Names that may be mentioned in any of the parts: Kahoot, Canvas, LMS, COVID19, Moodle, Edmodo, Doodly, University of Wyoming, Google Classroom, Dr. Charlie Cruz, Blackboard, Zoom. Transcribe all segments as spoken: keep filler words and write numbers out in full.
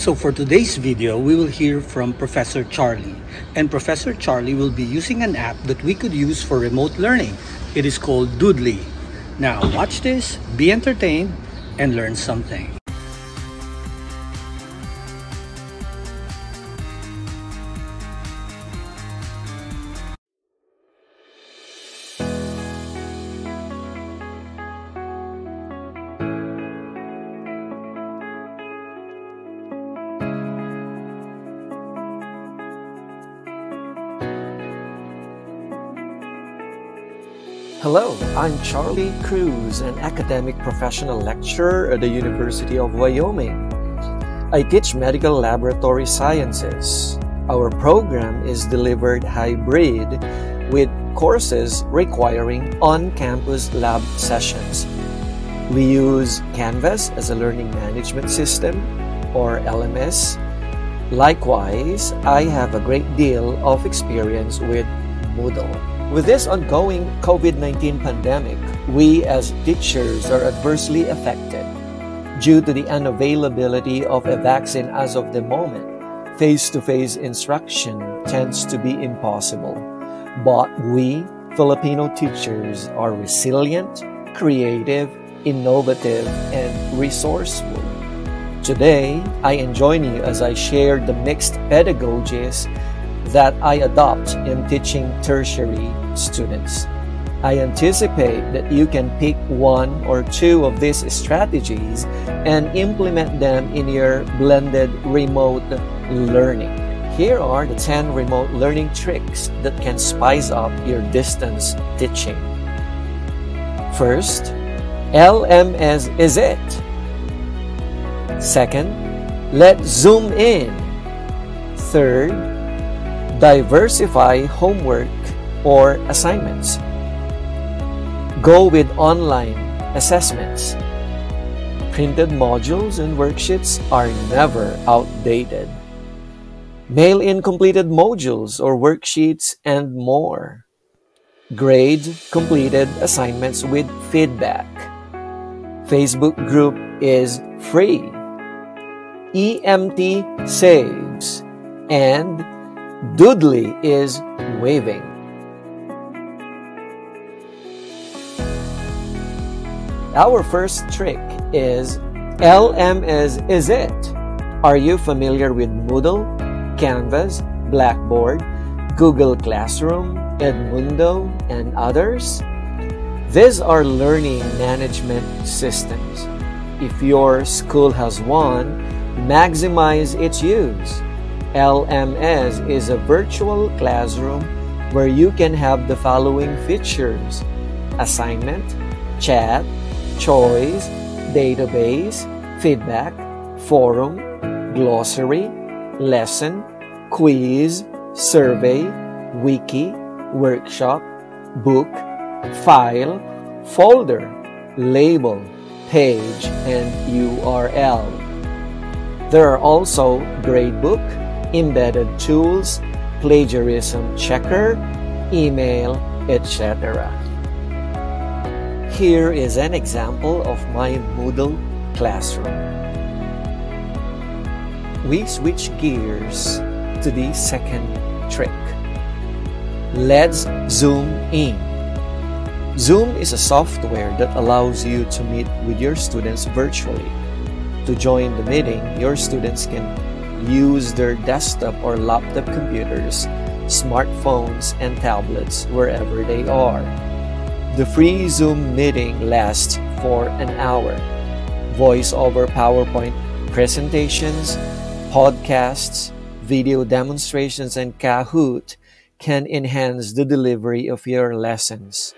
So for today's video, we will hear from Professor Charlie. And Professor Charlie will be using an app that we could use for remote learning. It is called Doodly. Now watch this, be entertained, and learn something. Hello, I'm Charlie Cruz, an academic professional lecturer at the University of Wyoming. I teach medical laboratory sciences. Our program is delivered hybrid with courses requiring on-campus lab sessions. We use Canvas as a learning management system, or L M S. Likewise, I have a great deal of experience with Moodle. With this ongoing COVID nineteen pandemic, we as teachers are adversely affected due to the unavailability of a vaccine as of the moment. Face-to-face instruction tends to be impossible, but we Filipino teachers are resilient, creative, innovative, and resourceful. Today, I enjoin you as I share the mixed pedagogies that I adopt in teaching tertiary students. I anticipate that you can pick one or two of these strategies and implement them in your blended remote learning. Here are the ten remote learning tricks that can spice up your distance teaching. First, L M S is it. Second, let's zoom in. Third, diversify homework or assignments. Go with online assessments. Printed modules and worksheets are never outdated. Mail in completed modules or worksheets and more. Grade completed assignments with feedback. Facebook group is free. E M T saves, and Doodly is waving. Our first trick is L M S is it. Are you familiar with Moodle, Canvas, Blackboard, Google Classroom, Edmodo, and others? These are learning management systems. If your school has one, maximize its use. L M S is a virtual classroom where you can have the following features: assignment, chat, choice, database, feedback, forum, glossary, lesson, quiz, survey, wiki, workshop, book, file, folder, label, page, and U R L. There are also gradebook, embedded tools, plagiarism checker, email, et cetera. Here is an example of my Moodle classroom. We switch gears to the second trick. Let's zoom in. Zoom is a software that allows you to meet with your students virtually. To join the meeting, your students can use their desktop or laptop computers, smartphones, and tablets wherever they are. The free Zoom meeting lasts for an hour. Voice over PowerPoint presentations, podcasts, video demonstrations, and Kahoot can enhance the delivery of your lessons.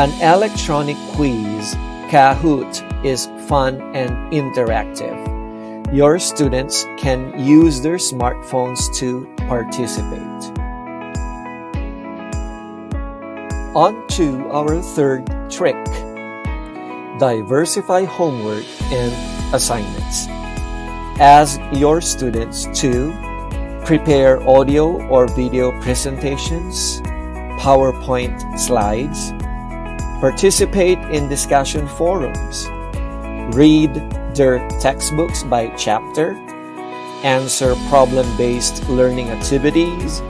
An electronic quiz, Kahoot, is fun and interactive. Your students can use their smartphones to participate. On to our third trick. Diversify homework and assignments. Ask your students to prepare audio or video presentations, PowerPoint slides, participate in discussion forums, read their textbooks by chapter, answer problem-based learning activities,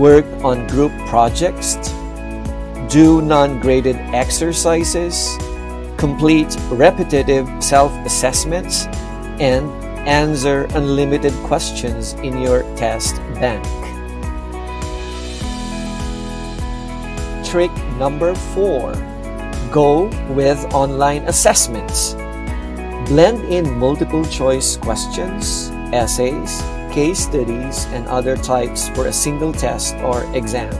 work on group projects, do non-graded exercises, complete repetitive self-assessments, and answer unlimited questions in your test bank. Trick number four, go with online assessments. Blend in multiple choice questions, essays, case studies, and other types for a single test or exam.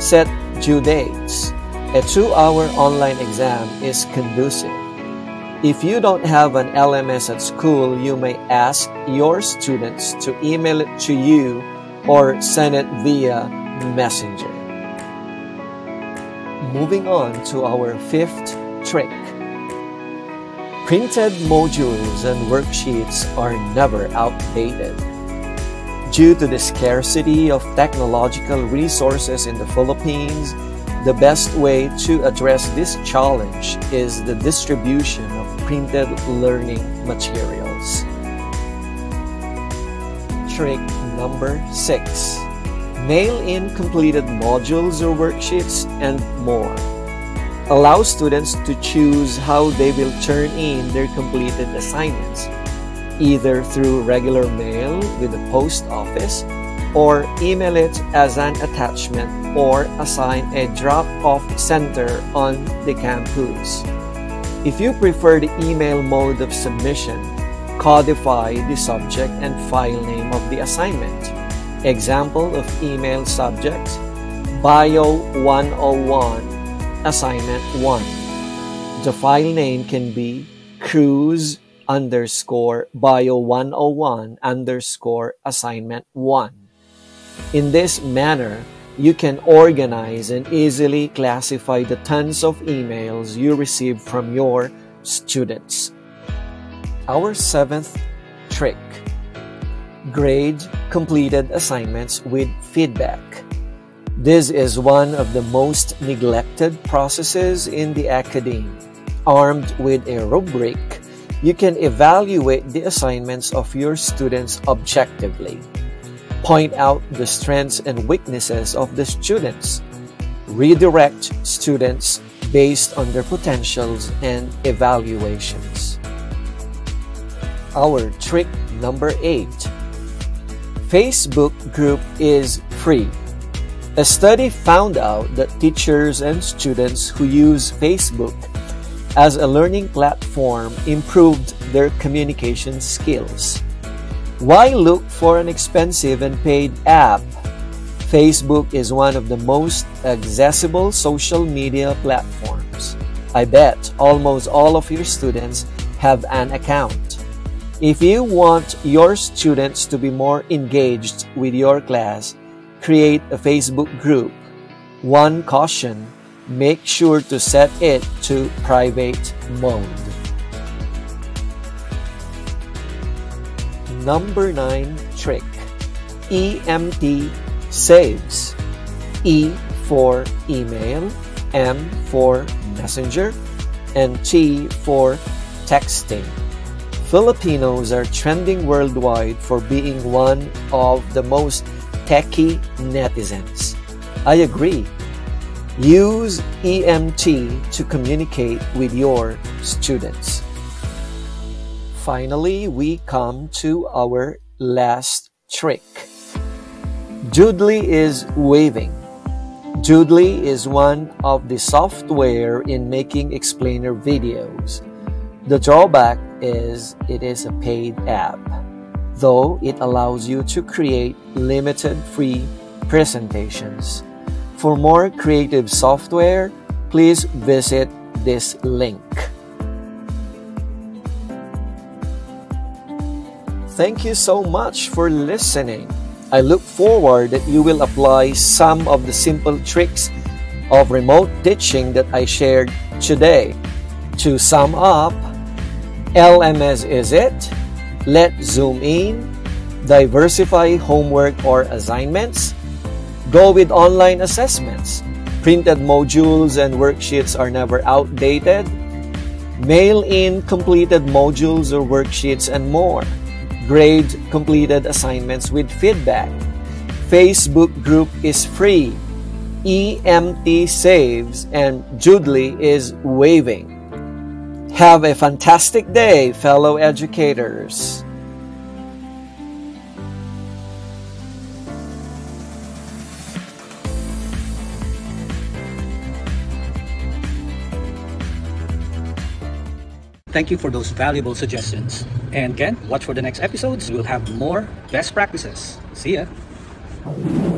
Set due dates. A two-hour online exam is conducive. If you don't have an L M S at school, you may ask your students to email it to you or send it via Messenger. Moving on to our fifth trick. Printed modules and worksheets are never outdated. Due to the scarcity of technological resources in the Philippines, the best way to address this challenge is the distribution of printed learning materials. Trick number six. Mail in completed modules or worksheets and more. Allow students to choose how they will turn in their completed assignments, either through regular mail with the post office, or email it as an attachment, or assign a drop-off center on the campus. If you prefer the email mode of submission, codify the subject and file name of the assignment. Example of email subjects: Bio one oh one, Assignment one. The file name can be Cruz underscore bio one oh one underscore assignment one. In this manner, you can organize and easily classify the tons of emails you receive from your students. Our seventh trick. Grade completed assignments with feedback. This is one of the most neglected processes in the academy. Armed with a rubric, you can evaluate the assignments of your students objectively. Point out the strengths and weaknesses of the students. Redirect students based on their potentials and evaluations. Our trick number eight. Facebook group is free. A study found out that teachers and students who use Facebook as a learning platform improved their communication skills. Why look for an expensive and paid app? Facebook is one of the most accessible social media platforms. I bet almost all of your students have an account. If you want your students to be more engaged with your class, create a Facebook group. One caution, make sure to set it to private mode. Number nine trick, E M T saves. E for email, M for messenger, and T for texting. Filipinos are trending worldwide for being one of the most techie netizens. I agree. Use E M T to communicate with your students. Finally, we come to our last trick. Doodly is waving. Doodly is one of the software in making explainer videos. The drawback is it is a paid app, though it allows you to create limited free presentations. For more creative software, please visit this link. Thank you so much for listening. I look forward that you will apply some of the simple tricks of remote teaching that I shared today. To sum up, L M S is it, let Zoom in, diversify homework or assignments, go with online assessments. Printed modules and worksheets are never outdated. Mail in completed modules or worksheets and more. Grade completed assignments with feedback. Facebook group is free. E M T saves and Doodly is waiving. Have a fantastic day, fellow educators. Thank you for those valuable suggestions. And again, watch for the next episodes. We'll have more best practices. See ya.